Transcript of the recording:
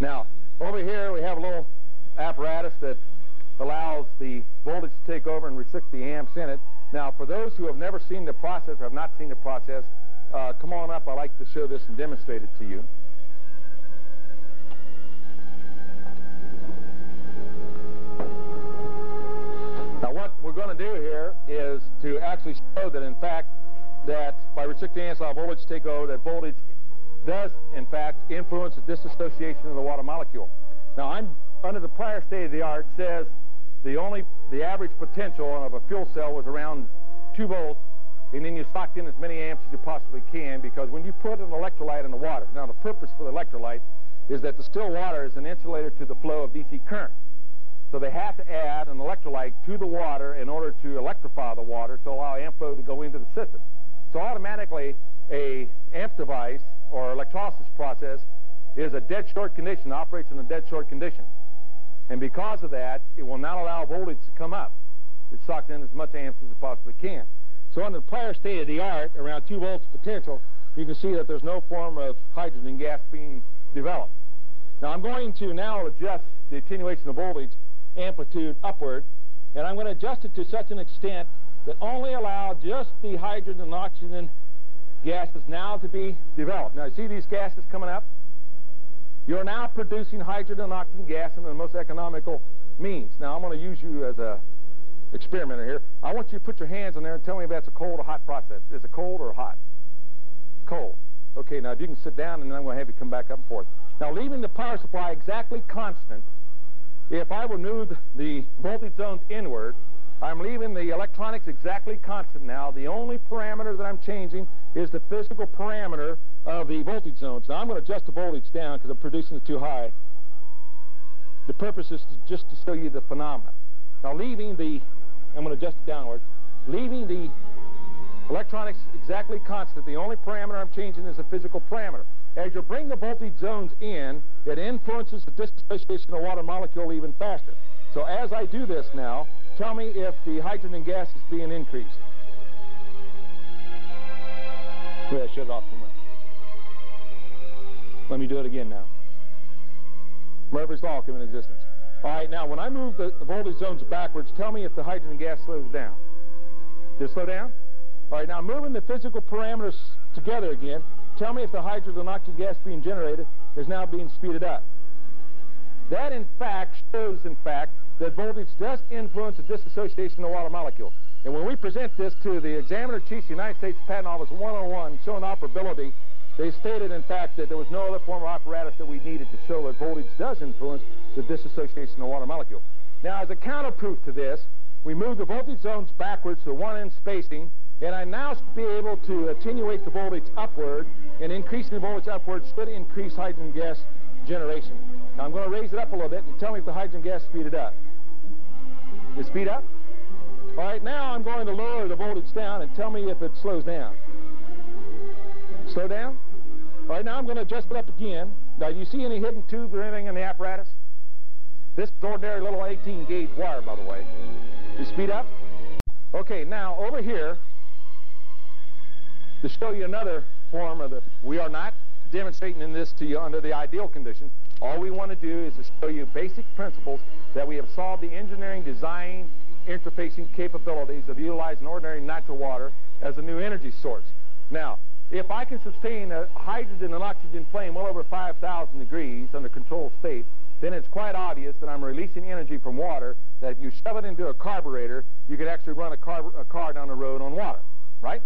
Now, over here we have a little apparatus that allows the voltage to take over and with 60 amps in it. Now, for those who have never seen the process or have not seen the process, come on up. I'd like to show this and demonstrate it to you. Now, what we're going to do here is to actually show that, in fact, that by with 60 amps, allow voltage to take over, that voltage does, in fact, influence the dissociation of the water molecule. Now, I'm under the prior state of the art says the average potential of a fuel cell was around 2 volts, and then you socked in as many amps as you possibly can, because when you put an electrolyte in the water, now the purpose for the electrolyte is that the still water is an insulator to the flow of DC current. So they have to add an electrolyte to the water in order to electrify the water to allow amp flow to go into the system. So automatically a amp device or electrolysis process is a dead short condition, operates in a dead short condition. And because of that, it will not allow voltage to come up. It sucks in as much amps as it possibly can. So under the prior state of the art, around 2 volts potential, you can see that there's no form of hydrogen gas being developed. Now I'm going to now adjust the attenuation of voltage amplitude upward, and I'm going to adjust it to such an extent that only allow just the hydrogen and oxygen gases now to be developed. Now you see these gases coming up? You're now producing hydrogen and oxygen gas in the most economical means. Now, I'm going to use you as an experimenter here. I want you to put your hands in there and tell me if that's a cold or hot process. Is it cold or hot? Cold. Okay, now if you can sit down, and then I'm going to have you come back up and forth. Now, leaving the power supply exactly constant, if I will move the voltage zones inward, I'm leaving the electronics exactly constant now. The only parameter that I'm changing is the physical parameter of the voltage zones. Now I'm going to adjust the voltage down because I'm producing it too high. The purpose is just to show you the phenomena. Now I'm going to adjust it downward, leaving the electronics exactly constant. The only parameter I'm changing is the physical parameter. As you bring the voltage zones in, it influences the dissociation of water molecule even faster. So as I do this now, tell me if the hydrogen gas is being increased. Well, I shut it off too much. Let me do it again now. Murphy's Law came into existence. All right, now when I move the voltage zones backwards, tell me if the hydrogen gas slows down. Did it slow down? All right, now moving the physical parameters together again, tell me if the hydrogen and oxygen gas being generated is now being speeded up. That, in fact, shows, in fact, that voltage does influence the dissociation of the water molecule. And when we present this to the examiner chiefs of the United States Patent Office 101, showing operability, they stated, in fact, that there was no other form of apparatus that we needed to show that voltage does influence the dissociation of the water molecule. Now, as a counterproof to this, we move the voltage zones backwards to 1 inch spacing, and I now should be able to attenuate the voltage upward, and increasing the voltage upward should increase hydrogen gas generation. Now, I'm going to raise it up a little bit and tell me if the hydrogen gas speeded up. Did it speed up? All right, now I'm going to lower the voltage down and tell me if it slows down. Slow down? All right, now I'm going to adjust it up again. Now, do you see any hidden tubes or anything in the apparatus? This is ordinary little 18-gauge wire, by the way. Did it speed up? Okay, now over here, to show you another form of the... We are not demonstrating in this to you under the ideal conditions. All we want to do is to show you basic principles that we have solved the engineering design interfacing capabilities of utilizing ordinary natural water as a new energy source. Now, if I can sustain a hydrogen and oxygen flame well over 5,000 degrees under controlled state, then it's quite obvious that I'm releasing energy from water, that if you shove it into a carburetor, you could actually run a car down the road on water, right?